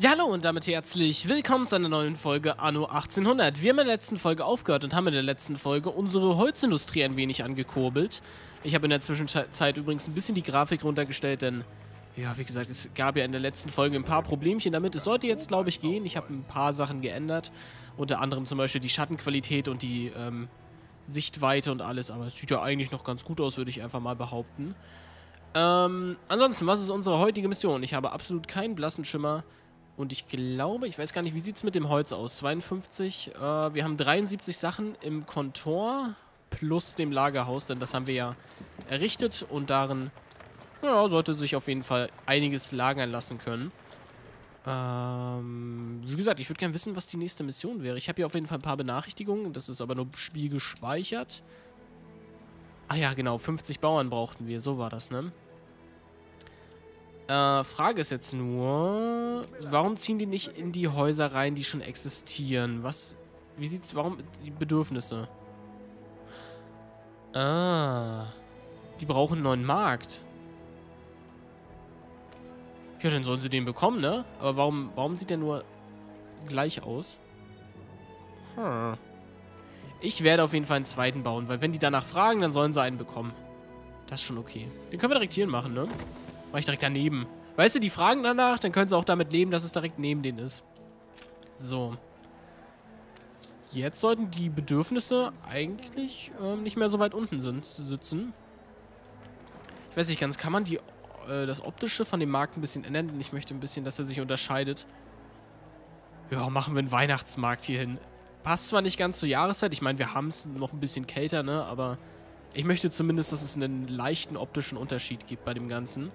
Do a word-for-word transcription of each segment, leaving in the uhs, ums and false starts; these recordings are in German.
Ja, hallo und damit herzlich willkommen zu einer neuen Folge Anno achtzehnhundert. Wir haben in der letzten Folge aufgehört und haben in der letzten Folge unsere Holzindustrie ein wenig angekurbelt. Ich habe in der Zwischenzeit übrigens ein bisschen die Grafik runtergestellt, denn, ja, wie gesagt, es gab ja in der letzten Folge ein paar Problemchen damit. Es sollte jetzt, glaube ich, gehen. Ich habe ein paar Sachen geändert, unter anderem zum Beispiel die Schattenqualität und die ähm, Sichtweite und alles. Aber es sieht ja eigentlich noch ganz gut aus, würde ich einfach mal behaupten. Ähm, ansonsten, was ist unsere heutige Mission? Ich habe absolut keinen blassen Schimmer. Und ich glaube, ich weiß gar nicht, wie sieht es mit dem Holz aus? zweiundfünfzig, äh, wir haben dreiundsiebzig Sachen im Kontor plus dem Lagerhaus, denn das haben wir ja errichtet und darin, ja, sollte sich auf jeden Fall einiges lagern lassen können. Ähm, wie gesagt, ich würde gerne wissen, was die nächste Mission wäre. Ich habe hier auf jeden Fall ein paar Benachrichtigungen, das ist aber nur im Spiel gespeichert. Ah ja, genau, fünfzig Bauern brauchten wir, so war das, ne? Äh, Frage ist jetzt nur, warum ziehen die nicht in die Häuser rein, die schon existieren? Was, wie sieht's, warum, die Bedürfnisse? Ah, die brauchen einen neuen Markt. Ja, dann sollen sie den bekommen, ne? Aber warum, warum sieht der nur gleich aus? Hm. Ich werde auf jeden Fall einen zweiten bauen, weil wenn die danach fragen, dann sollen sie einen bekommen. Das ist schon okay. Den können wir direkt hier machen, ne? Mach ich direkt daneben. Weißt du, die fragen danach, dann können sie auch damit leben, dass es direkt neben denen ist. So. Jetzt sollten die Bedürfnisse eigentlich ähm, nicht mehr so weit unten sind, sitzen. Ich weiß nicht ganz, kann man die, äh, das Optische von dem Markt ein bisschen ändern? Denn ich möchte ein bisschen, dass er sich unterscheidet. Ja, machen wir einen Weihnachtsmarkt hier hin. Passt zwar nicht ganz zur Jahreszeit. Ich meine, wir haben es noch ein bisschen kälter, ne? Aber ich möchte zumindest, dass es einen leichten optischen Unterschied gibt bei dem Ganzen.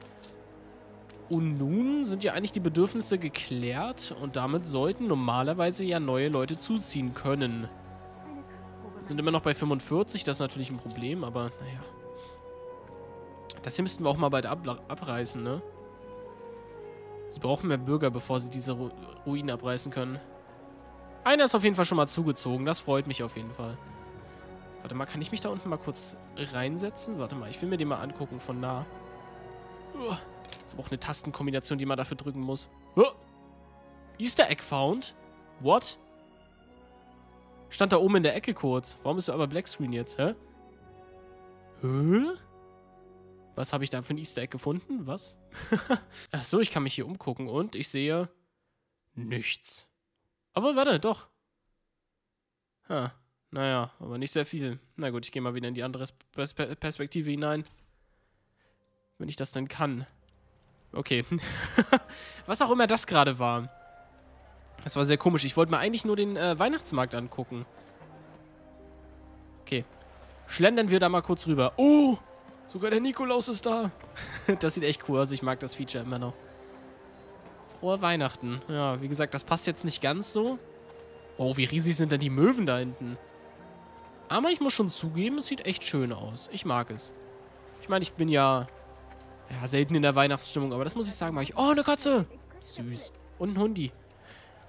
Und nun sind ja eigentlich die Bedürfnisse geklärt und damit sollten normalerweise ja neue Leute zuziehen können. Sind immer noch bei fünfundvierzig, das ist natürlich ein Problem, aber naja. Das hier müssten wir auch mal bald ab abreißen, ne? Sie brauchen mehr Bürger, bevor sie diese Ru Ruinen abreißen können. Einer ist auf jeden Fall schon mal zugezogen, das freut mich auf jeden Fall. Warte mal, kann ich mich da unten mal kurz reinsetzen? Warte mal, ich will mir den mal angucken von nah. Das ist aber auch eine Tastenkombination, die man dafür drücken muss. Easter Egg found? What? Stand da oben in der Ecke kurz. Warum ist du aber Black Screen jetzt, hä? Hä? Was habe ich da für ein Easter Egg gefunden? Was? Achso, ich kann mich hier umgucken und ich sehe nichts. Aber warte, doch. Ha. Huh. Naja, aber nicht sehr viel. Na gut, ich gehe mal wieder in die andere Pers Perspektive hinein. Wenn ich das denn kann. Okay. Was auch immer das gerade war. Das war sehr komisch. Ich wollte mir eigentlich nur den äh, Weihnachtsmarkt angucken. Okay. Schlendern wir da mal kurz rüber. Oh! Sogar der Nikolaus ist da. Das sieht echt cool aus. Ich mag das Feature immer noch. Frohe Weihnachten. Ja, wie gesagt, das passt jetzt nicht ganz so. Oh, wie riesig sind denn die Möwen da hinten? Aber ich muss schon zugeben, es sieht echt schön aus. Ich mag es. Ich meine, ich bin ja, ja selten in der Weihnachtsstimmung, aber das muss ich sagen, mag ich. Oh, eine Katze! Süß. Und ein Hundi.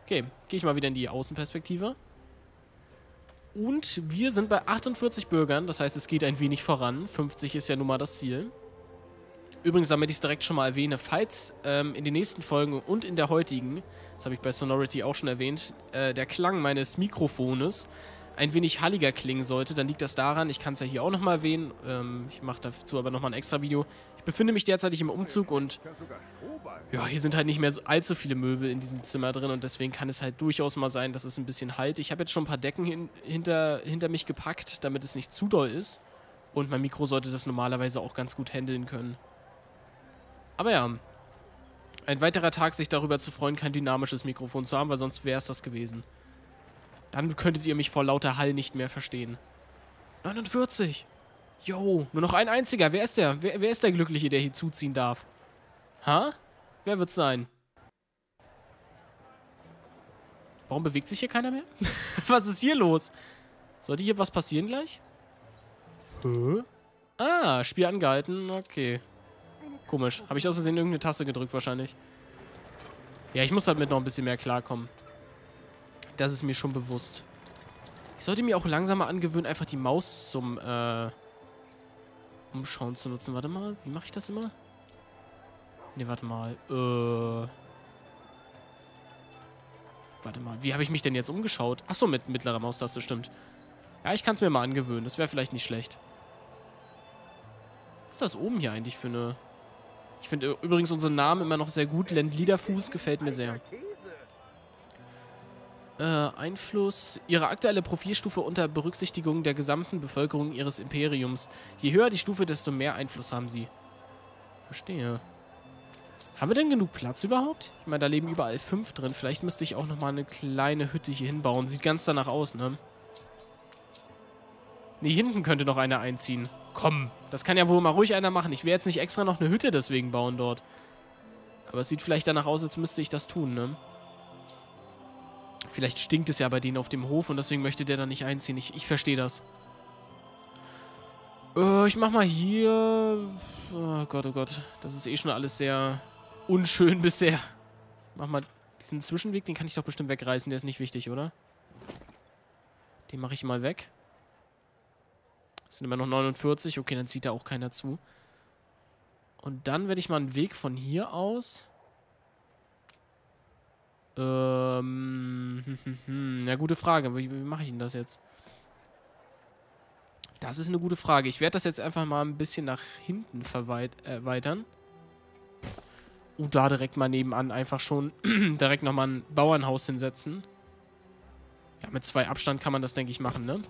Okay, gehe ich mal wieder in die Außenperspektive. Und wir sind bei achtundvierzig Bürgern, das heißt, es geht ein wenig voran. fünfzig ist ja nun mal das Ziel. Übrigens, damit ich es direkt schon mal erwähne, falls ähm, in den nächsten Folgen und in der heutigen, das habe ich bei Sonority auch schon erwähnt, äh, der Klang meines Mikrofones ein wenig halliger klingen sollte, dann liegt das daran, ich kann es ja hier auch nochmal erwähnen, ähm, ich mache dazu aber nochmal ein extra Video. Ich befinde mich derzeitig im Umzug und ja, hier sind halt nicht mehr so allzu viele Möbel in diesem Zimmer drin und deswegen kann es halt durchaus mal sein, dass es ein bisschen halt. Ich habe jetzt schon ein paar Decken hin, hinter, hinter mich gepackt, damit es nicht zu doll ist und mein Mikro sollte das normalerweise auch ganz gut handeln können. Aber ja, ein weiterer Tag, sich darüber zu freuen, kein dynamisches Mikrofon zu haben, weil sonst wäre es das gewesen. Dann könntet ihr mich vor lauter Hall nicht mehr verstehen. neunundvierzig! Yo, nur noch ein einziger. Wer ist der? Wer, wer ist der Glückliche, der hier zuziehen darf? Ha? Wer wird's sein? Warum bewegt sich hier keiner mehr? Was ist hier los? Sollte hier was passieren gleich? Hä? Ah, Spiel angehalten. Okay. Komisch. Habe ich aus Versehen irgendeine Taste gedrückt wahrscheinlich. Ja, ich muss damit noch ein bisschen mehr klarkommen. Das ist mir schon bewusst. Ich sollte mir auch langsamer angewöhnen, einfach die Maus zum äh, Umschauen zu nutzen. Warte mal, wie mache ich das immer? Ne, warte mal. Äh, Warte mal, wie habe ich mich denn jetzt umgeschaut? Achso, mit mittlerer Maustaste, stimmt. Ja, ich kann es mir mal angewöhnen. Das wäre vielleicht nicht schlecht. Was ist das oben hier eigentlich für eine... Ich finde übrigens unseren Namen immer noch sehr gut. Landliederfuß gefällt mir sehr. Äh, Einfluss. Ihre aktuelle Profilstufe unter Berücksichtigung der gesamten Bevölkerung ihres Imperiums. Je höher die Stufe, desto mehr Einfluss haben sie. Verstehe. Haben wir denn genug Platz überhaupt? Ich meine, da leben überall fünf drin. Vielleicht müsste ich auch nochmal eine kleine Hütte hier hinbauen. Sieht ganz danach aus, ne? Ne, hinten könnte noch einer einziehen. Komm, das kann ja wohl mal ruhig einer machen. Ich will jetzt nicht extra noch eine Hütte deswegen bauen dort. Aber es sieht vielleicht danach aus, als müsste ich das tun, ne? Vielleicht stinkt es ja bei denen auf dem Hof und deswegen möchte der da nicht einziehen. Ich, ich verstehe das. Äh, ich mach mal hier... Oh Gott, oh Gott. Das ist eh schon alles sehr unschön bisher. Ich mach mal diesen Zwischenweg, den kann ich doch bestimmt wegreißen. Der ist nicht wichtig, oder? Den mache ich mal weg. Es sind immer noch neunundvierzig. Okay, dann zieht da auch keiner zu. Und dann werde ich mal einen Weg von hier aus... Ähm, hm, hm, hm. Ja, gute Frage. Wie, wie mache ich denn das jetzt? Das ist eine gute Frage. Ich werde das jetzt einfach mal ein bisschen nach hinten erweitern. Und da direkt mal nebenan einfach schon direkt nochmal ein Bauernhaus hinsetzen. Ja, mit zwei Abstand kann man das, denke ich, machen, ne?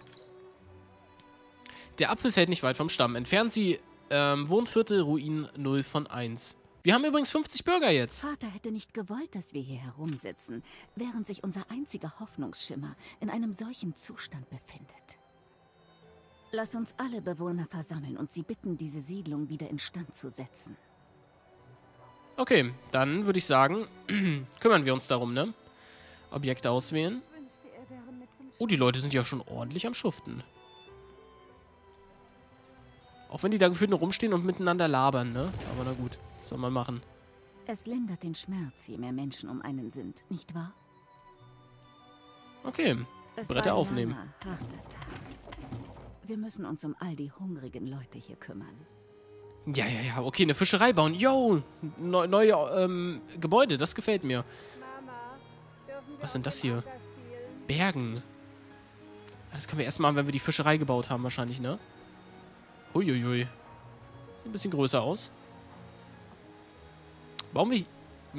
Der Apfel fällt nicht weit vom Stamm. Entfernen Sie ähm, Wohnviertel, Ruin null von eins. Wir haben übrigens fünfzig Bürger jetzt. Vater hätte nicht gewollt, dass wir hier herumsitzen, während sich unser einziger Hoffnungsschimmer in einem solchen Zustand befindet. Lass uns alle Bewohner versammeln und sie bitten, diese Siedlung wieder instand zu setzen. Okay, dann würde ich sagen, kümmern wir uns darum, ne? Objekte auswählen. Oh, die Leute sind ja schon ordentlich am Schuften. Auch wenn die da gefühlt nur rumstehen und miteinander labern, ne? Aber na gut, das soll man machen. Es lindert den Schmerz, je mehr Menschen um einen sind, nicht wahr? Okay, es Bretter aufnehmen. Langer, harter Tag. Wir müssen uns um all die hungrigen Leute hier kümmern. Ja, ja, ja, okay, eine Fischerei bauen. Yo, ne neue ähm, Gebäude, das gefällt mir. Was sind das hier? Bergen. Das können wir erst machen, wenn wir die Fischerei gebaut haben wahrscheinlich, ne? Uiuiui. Sieht ein bisschen größer aus. Bauen wir...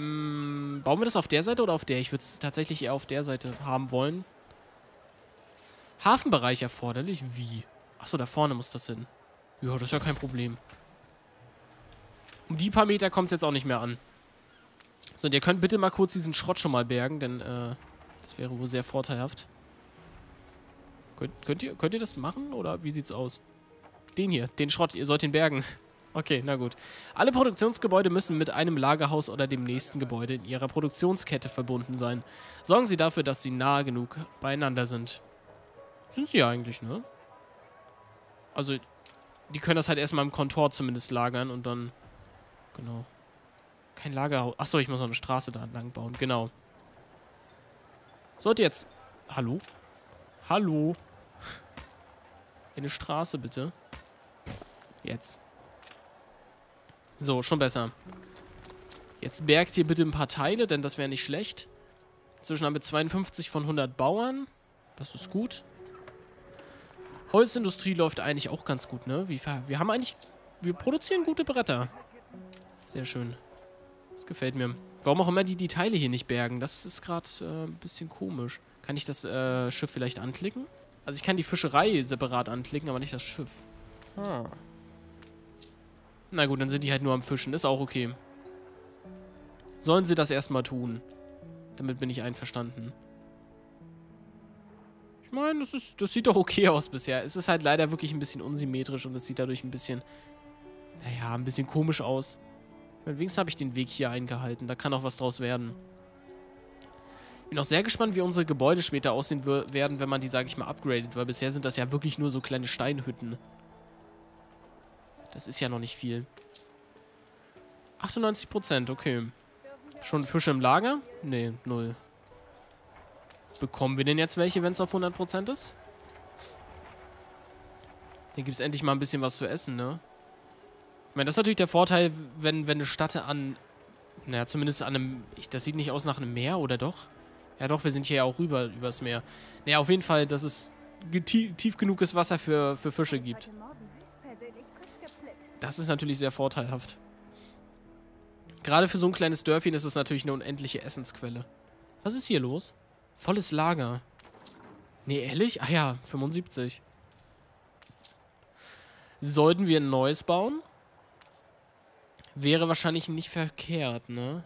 Mm, bauen wir das auf der Seite oder auf der? Ich würde es tatsächlich eher auf der Seite haben wollen. Hafenbereich erforderlich? Wie? Achso, da vorne muss das hin. Ja, das ist ja kein Problem. Um die paar Meter kommt es jetzt auch nicht mehr an. So, und ihr könnt bitte mal kurz diesen Schrott schon mal bergen, denn äh, das wäre wohl sehr vorteilhaft. Könnt, könnt, ihr, könnt ihr das machen oder wie sieht's aus? Den hier, den Schrott, ihr sollt ihn bergen. Okay, na gut. Alle Produktionsgebäude müssen mit einem Lagerhaus oder dem nächsten Gebäude in ihrer Produktionskette verbunden sein. Sorgen Sie dafür, dass sie nahe genug beieinander sind. Sind sie ja eigentlich, ne? Also, die können das halt erstmal im Kontor zumindest lagern und dann... Genau. Kein Lagerhaus. Achso, ich muss noch eine Straße da entlang bauen. Genau. Sollte jetzt... Hallo? Hallo? Eine Straße, bitte. Jetzt. So, schon besser. Jetzt bergt ihr bitte ein paar Teile, denn das wäre nicht schlecht. Inzwischen haben wir zweiundfünfzig von hundert Bauern. Das ist gut. Holzindustrie läuft eigentlich auch ganz gut, ne? Wir, wir haben eigentlich... Wir produzieren gute Bretter. Sehr schön. Das gefällt mir. Warum auch immer die die Teile hier nicht bergen? Das ist gerade äh, ein bisschen komisch. Kann ich das äh, Schiff vielleicht anklicken? Also ich kann die Fischerei separat anklicken, aber nicht das Schiff. Ah. Na gut, dann sind die halt nur am Fischen. Ist auch okay. Sollen sie das erstmal tun. Damit bin ich einverstanden. Ich meine, das ist, das sieht doch okay aus bisher. Es ist halt leider wirklich ein bisschen unsymmetrisch und es sieht dadurch ein bisschen, naja, ein bisschen komisch aus. Wenigstens habe ich den Weg hier eingehalten. Da kann auch was draus werden. Bin auch sehr gespannt, wie unsere Gebäude später aussehen werden, wenn man die, sage ich mal, upgradet. Weil bisher sind das ja wirklich nur so kleine Steinhütten. Das ist ja noch nicht viel. achtundneunzig Prozent, okay. Schon Fische im Lager? Nee, null. Bekommen wir denn jetzt welche, wenn es auf hundert Prozent ist? Dann gibt es endlich mal ein bisschen was zu essen, ne? Ich meine, das ist natürlich der Vorteil, wenn, wenn eine Stadt an... Naja, zumindest an einem... Ich, das sieht nicht aus nach einem Meer, oder doch? Ja doch, wir sind hier ja auch rüber, übers Meer. Naja, auf jeden Fall, dass es tief genuges Wasser für, für Fische gibt. Das ist natürlich sehr vorteilhaft. Gerade für so ein kleines Dörfchen ist es natürlich eine unendliche Essensquelle. Was ist hier los? Volles Lager. Nee, ehrlich? Ah ja, fünfundsiebzig. Sollten wir ein neues bauen? Wäre wahrscheinlich nicht verkehrt, ne?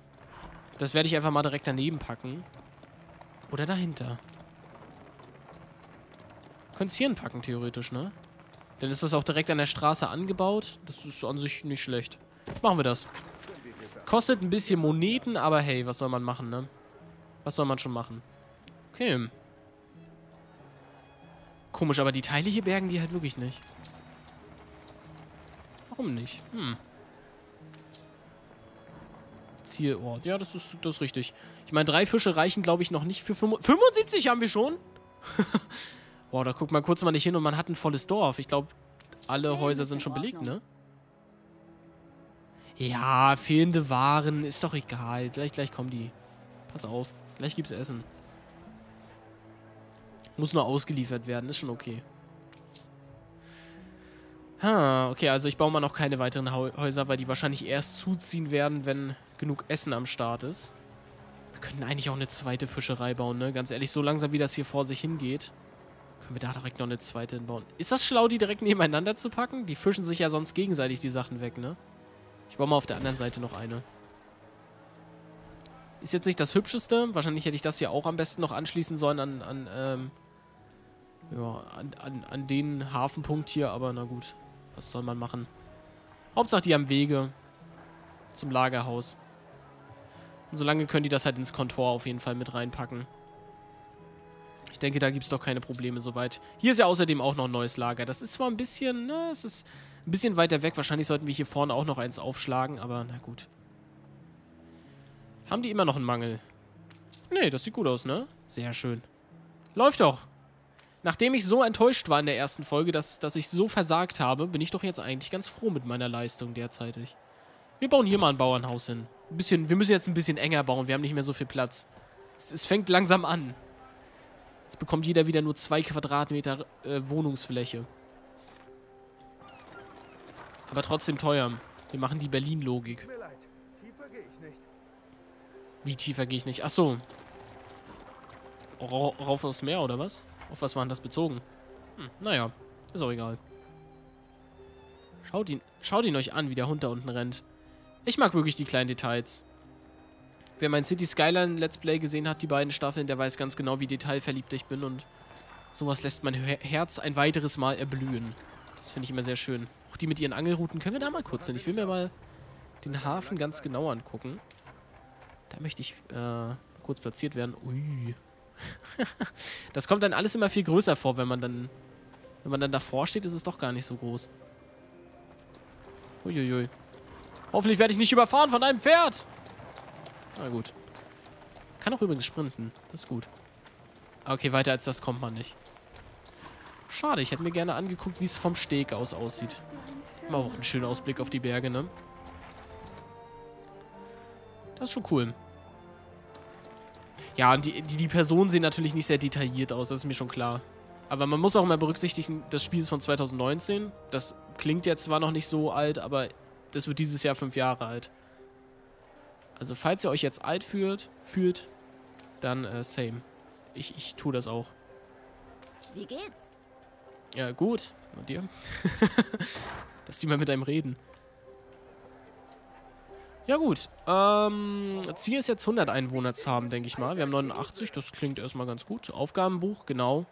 Das werde ich einfach mal direkt daneben packen. Oder dahinter. Könntest hier hinpacken, theoretisch, ne? Dann ist das auch direkt an der Straße angebaut. Das ist an sich nicht schlecht. Machen wir das. Kostet ein bisschen Moneten, aber hey, was soll man machen, ne? Was soll man schon machen? Okay. Komisch, aber die Teile hier bergen die halt wirklich nicht. Warum nicht? Hm. Zielort. Ja, das ist, das ist richtig. Ich meine, drei Fische reichen, glaube ich, noch nicht für fünfundsiebzig haben wir schon? Boah, da guckt man kurz mal nicht hin und man hat ein volles Dorf. Ich glaube, alle Häuser sind schon belegt, ne? Ja, fehlende Waren. Ist doch egal. Gleich, gleich kommen die. Pass auf. Gleich gibt's Essen. Muss nur ausgeliefert werden. Ist schon okay. Ha, okay, also ich baue mal noch keine weiteren Häuser, weil die wahrscheinlich erst zuziehen werden, wenn genug Essen am Start ist. Wir könnten eigentlich auch eine zweite Fischerei bauen, ne? Ganz ehrlich, so langsam, wie das hier vor sich hingeht, können wir da direkt noch eine zweite hinbauen. Ist das schlau, die direkt nebeneinander zu packen? Die fischen sich ja sonst gegenseitig die Sachen weg, ne? Ich baue mal auf der anderen Seite noch eine. Ist jetzt nicht das Hübscheste. Wahrscheinlich hätte ich das hier auch am besten noch anschließen sollen an, an, ähm, ja, an, an, an den Hafenpunkt hier. Aber na gut, was soll man machen? Hauptsache, die haben Wege zum Lagerhaus. Und solange können die das halt ins Kontor auf jeden Fall mit reinpacken. Ich denke, da gibt es doch keine Probleme soweit. Hier ist ja außerdem auch noch ein neues Lager. Das ist zwar ein bisschen, ne, es ist ein bisschen weiter weg. Wahrscheinlich sollten wir hier vorne auch noch eins aufschlagen, aber na gut. Haben die immer noch einen Mangel? Nee, das sieht gut aus, ne? Sehr schön. Läuft doch. Nachdem ich so enttäuscht war in der ersten Folge, dass, dass ich so versagt habe, bin ich doch jetzt eigentlich ganz froh mit meiner Leistung derzeitig. Wir bauen hier mal ein Bauernhaus hin. Ein bisschen, wir müssen jetzt ein bisschen enger bauen, wir haben nicht mehr so viel Platz. Es, es fängt langsam an. Jetzt bekommt jeder wieder nur zwei Quadratmeter äh, Wohnungsfläche. Aber trotzdem teuer. Wir machen die Berlin-Logik. Wie tiefer gehe ich nicht? Achso. Rauf aufs Meer, oder was? Auf was war denn das bezogen? Hm, naja. Ist auch egal. Schaut ihn, schaut ihn euch an, wie der Hund da unten rennt. Ich mag wirklich die kleinen Details. Wer mein City Skyline Let's Play gesehen hat, die beiden Staffeln, der weiß ganz genau, wie detailverliebt ich bin. Und sowas lässt mein Her Herz ein weiteres Mal erblühen. Das finde ich immer sehr schön. Auch die mit ihren Angelrouten. Können wir da mal kurz hin? Ich will mir mal den Hafen ganz genau angucken. Da möchte ich äh, kurz platziert werden. Ui. Das kommt dann alles immer viel größer vor, wenn man dann wenn man dann davor steht, ist es doch gar nicht so groß. Uiuiui. Hoffentlich werde ich nicht überfahren von einem Pferd. Na gut. Kann auch übrigens sprinten. Das ist gut. Okay, weiter als das kommt man nicht. Schade, ich hätte mir gerne angeguckt, wie es vom Steg aus aussieht. Immer auch einen schönen Ausblick auf die Berge, ne? Das ist schon cool. Ja, und die, die, die Personen sehen natürlich nicht sehr detailliert aus, das ist mir schon klar. Aber man muss auch mal berücksichtigen, das Spiel ist von zweitausendneunzehn. Das klingt ja zwar noch nicht so alt, aber das wird dieses Jahr fünf Jahre alt. Also falls ihr euch jetzt alt fühlt, fühlt dann äh, same. Ich, ich tue das auch. Wie geht's? Ja, gut. Und dir? Dass die mal mit einem reden. Ja gut, ähm, Ziel ist jetzt hundert Einwohner zu haben, denke ich mal. Wir haben neunundachtzig, das klingt erstmal ganz gut. Aufgabenbuch, genau.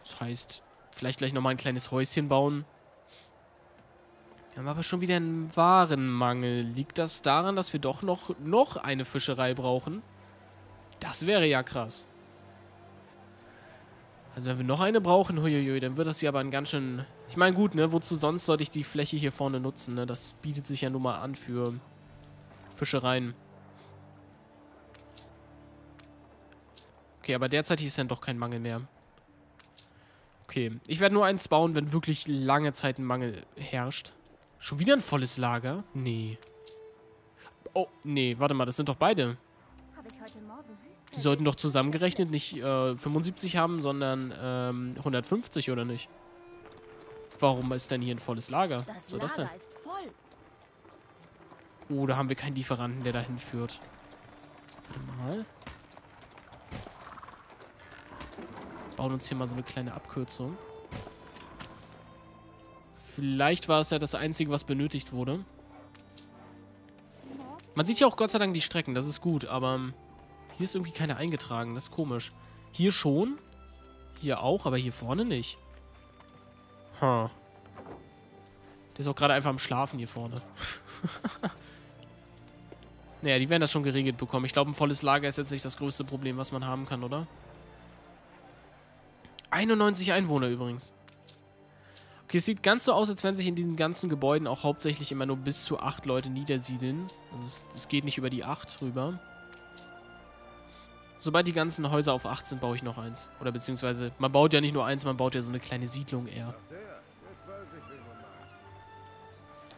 Das heißt, vielleicht gleich nochmal ein kleines Häuschen bauen. Wir haben aber schon wieder einen Warenmangel. Liegt das daran, dass wir doch noch, noch eine Fischerei brauchen? Das wäre ja krass. Also wenn wir noch eine brauchen, huiuiui, dann wird das hier aber ein ganz schön... Ich meine, gut, ne, wozu sonst sollte ich die Fläche hier vorne nutzen, ne? Das bietet sich ja nun mal an für Fischereien. Okay, aber derzeit ist dann doch kein Mangel mehr. Okay, ich werde nur eins bauen, wenn wirklich lange Zeit ein Mangel herrscht. Schon wieder ein volles Lager? Nee. Oh, nee, warte mal, das sind doch beide. Die sollten doch zusammengerechnet nicht äh, fünfundsiebzig haben, sondern ähm, hundertfünfzig, oder nicht? Warum ist denn hier ein volles Lager? Was soll das denn? Oh, da haben wir keinen Lieferanten, der dahin führt. Warte mal. Bauen uns hier mal so eine kleine Abkürzung. Vielleicht war es ja das Einzige, was benötigt wurde. Man sieht ja auch Gott sei Dank die Strecken, das ist gut, aber hier ist irgendwie keine eingetragen, das ist komisch. Hier schon, hier auch, aber hier vorne nicht. Huh. Der ist auch gerade einfach am Schlafen hier vorne. Naja, die werden das schon geregelt bekommen. Ich glaube, ein volles Lager ist jetzt nicht das größte Problem, was man haben kann, oder? einundneunzig Einwohner übrigens. Okay, es sieht ganz so aus, als wenn sich in diesen ganzen Gebäuden auch hauptsächlich immer nur bis zu acht Leute niedersiedeln. Also es, es geht nicht über die acht rüber. Sobald die ganzen Häuser auf acht sind, baue ich noch eins. Oder beziehungsweise, man baut ja nicht nur eins, man baut ja so eine kleine Siedlung eher.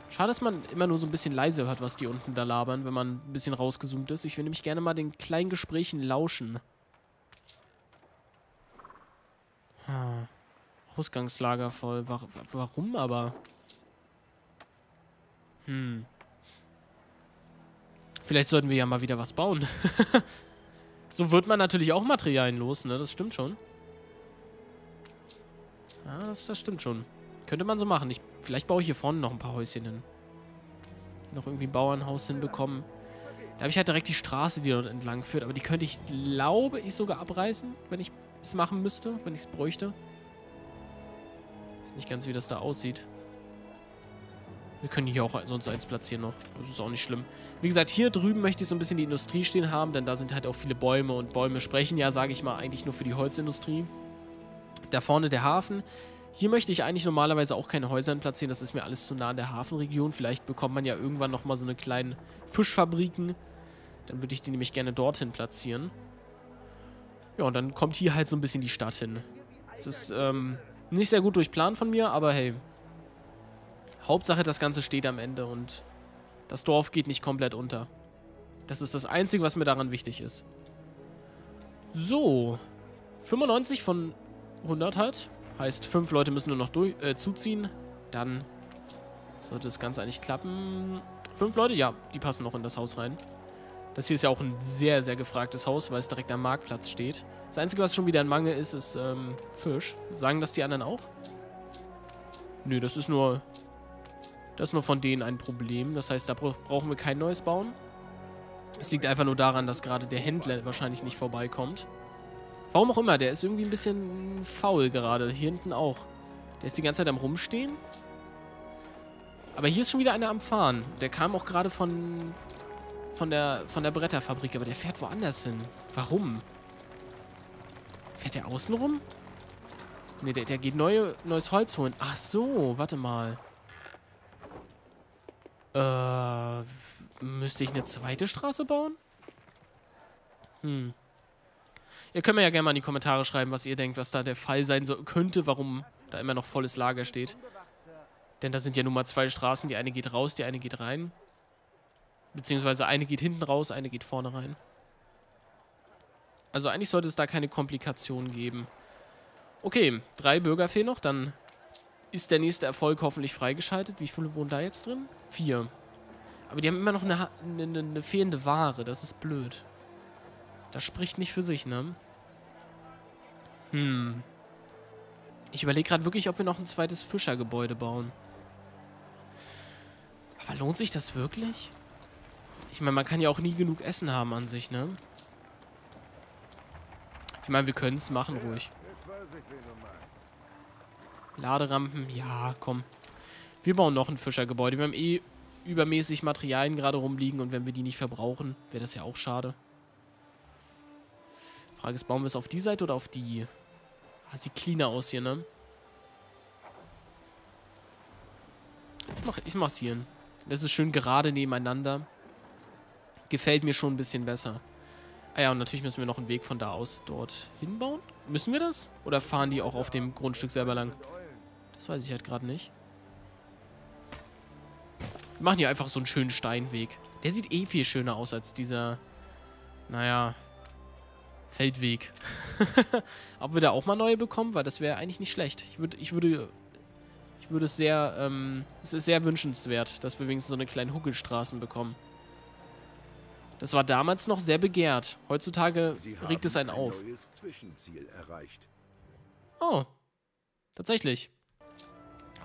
Schade, dass man immer nur so ein bisschen leise hört, was die unten da labern, wenn man ein bisschen rausgezoomt ist. Ich will nämlich gerne mal den kleinen Gesprächen lauschen. Hm. Ausgangslager voll. Warum aber? Hm. Vielleicht sollten wir ja mal wieder was bauen. So wird man natürlich auch Materialien los, ne? Das stimmt schon. Ja, das, das stimmt schon. Könnte man so machen. Ich, vielleicht baue ich hier vorne noch ein paar Häuschen hin. Noch irgendwie ein Bauernhaus hinbekommen. Da habe ich halt direkt die Straße, die dort entlang führt. Aber die könnte ich, glaube ich, sogar abreißen, wenn ich es machen müsste, wenn ich es bräuchte. Ist nicht ganz, wie das da aussieht. Wir können hier auch sonst eins platzieren noch. Das ist auch nicht schlimm. Wie gesagt, hier drüben möchte ich so ein bisschen die Industrie stehen haben, denn da sind halt auch viele Bäume. Und Bäume sprechen ja, sage ich mal, eigentlich nur für die Holzindustrie. Da vorne der Hafen. Hier möchte ich eigentlich normalerweise auch keine Häuser platzieren. Das ist mir alles zu nah an der Hafenregion. Vielleicht bekommt man ja irgendwann nochmal so eine kleinen Fischfabriken. Dann würde ich die nämlich gerne dorthin platzieren. Ja, und dann kommt hier halt so ein bisschen die Stadt hin. Das ist, ähm... nicht sehr gut durchplant von mir, aber hey. Hauptsache, das Ganze steht am Ende und das Dorf geht nicht komplett unter. Das ist das Einzige, was mir daran wichtig ist. So. fünfundneunzig von hundert halt. Heißt, fünf Leute müssen nur noch durch, äh, zuziehen. Dann sollte das Ganze eigentlich klappen. fünf Leute, ja, die passen noch in das Haus rein. Das hier ist ja auch ein sehr, sehr gefragtes Haus, weil es direkt am Marktplatz steht. Das Einzige, was schon wieder ein Mangel ist, ist ähm, Fisch. Sagen das die anderen auch? Nö, das ist nur... Das ist nur von denen ein Problem. Das heißt, da brauchen wir kein neues bauen. Es liegt einfach nur daran, dass gerade der Händler wahrscheinlich nicht vorbeikommt. Warum auch immer, der ist irgendwie ein bisschen faul gerade. Hier hinten auch. Der ist die ganze Zeit am Rumstehen. Aber hier ist schon wieder einer am Fahren. Der kam auch gerade von... Von der, von der Bretterfabrik. Aber der fährt woanders hin. Warum? Fährt der außen rum? Ne, der, der geht neue, neues Holz holen. Ach so, warte mal. Äh, müsste ich eine zweite Straße bauen? Hm. Ihr könnt mir ja gerne mal in die Kommentare schreiben, was ihr denkt, was da der Fall sein so könnte, warum da immer noch volles Lager steht. Denn da sind ja nun mal zwei Straßen. Die eine geht raus, die eine geht rein. Beziehungsweise eine geht hinten raus, eine geht vorne rein. Also eigentlich sollte es da keine Komplikationen geben. Okay, drei Bürger fehlen noch. Dann ist der nächste Erfolg hoffentlich freigeschaltet. Wie viele wohnen da jetzt drin? Vier. Aber die haben immer noch eine, eine, eine fehlende Ware. Das ist blöd. Das spricht nicht für sich, ne? Hm. Ich überlege gerade wirklich, ob wir noch ein zweites Fischergebäude bauen. Aber lohnt sich das wirklich? Ich meine, man kann ja auch nie genug Essen haben an sich, ne? Ich meine, wir können es machen, ruhig. Laderampen, ja, komm. Wir bauen noch ein Fischergebäude. Wir haben eh übermäßig Materialien gerade rumliegen und wenn wir die nicht verbrauchen, wäre das ja auch schade. Frage ist, bauen wir es auf die Seite oder auf die? Ah, sieht cleaner aus hier, ne? Ich mach, ich mach's hier hin. Das ist schön gerade nebeneinander. Gefällt mir schon ein bisschen besser. Ah ja, und natürlich müssen wir noch einen Weg von da aus dort hinbauen. Müssen wir das? Oder fahren die auch auf dem Grundstück selber lang? Das weiß ich halt gerade nicht. Wir machen hier einfach so einen schönen Steinweg. Der sieht eh viel schöner aus als dieser, naja, Feldweg. Ob wir da auch mal neue bekommen, weil das wäre eigentlich nicht schlecht. Ich würde, ich würde, ich würde es sehr, ähm, es ist sehr wünschenswert, dass wir wenigstens so eine kleine Huckelstraßen bekommen. Das war damals noch sehr begehrt. Heutzutage regt es einen auf. Sie haben ein neues Zwischenziel erreicht. Oh, tatsächlich.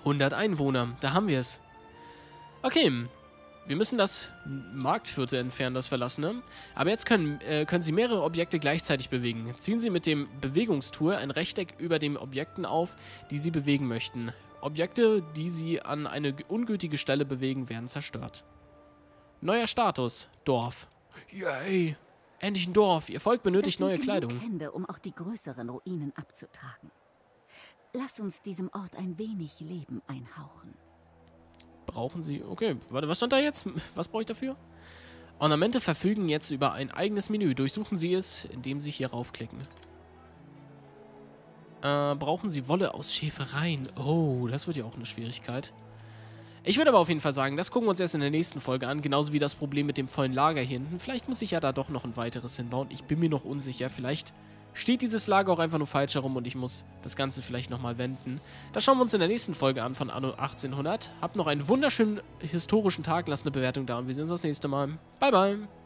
hundert Einwohner, da haben wir es. Okay, wir müssen das Marktviertel entfernen, das Verlassene. Aber jetzt können, äh, können Sie mehrere Objekte gleichzeitig bewegen. Ziehen Sie mit dem Bewegungstool ein Rechteck über den Objekten auf, die Sie bewegen möchten. Objekte, die Sie an eine ungültige Stelle bewegen, werden zerstört. Neuer Status, Dorf. Yay, endlich ein Dorf. Ihr Volk benötigt neue Kleidung. Das sind genug Hände, um auch die größeren Ruinen abzutragen. Lass uns diesem Ort ein wenig Leben einhauchen. Brauchen Sie... Okay, warte, was stand da jetzt? Was brauche ich dafür? Ornamente verfügen jetzt über ein eigenes Menü. Durchsuchen Sie es, indem Sie hier raufklicken. Äh, brauchen Sie Wolle aus Schäfereien? Oh, das wird ja auch eine Schwierigkeit. Ich würde aber auf jeden Fall sagen, das gucken wir uns erst in der nächsten Folge an. Genauso wie das Problem mit dem vollen Lager hier hinten. Vielleicht muss ich ja da doch noch ein weiteres hinbauen. Ich bin mir noch unsicher. Vielleicht... steht dieses Lager auch einfach nur falsch herum und ich muss das Ganze vielleicht nochmal wenden. Das schauen wir uns in der nächsten Folge an von Anno achtzehnhundert. Habt noch einen wunderschönen historischen Tag, lasst eine Bewertung da und wir sehen uns das nächste Mal. Bye, bye!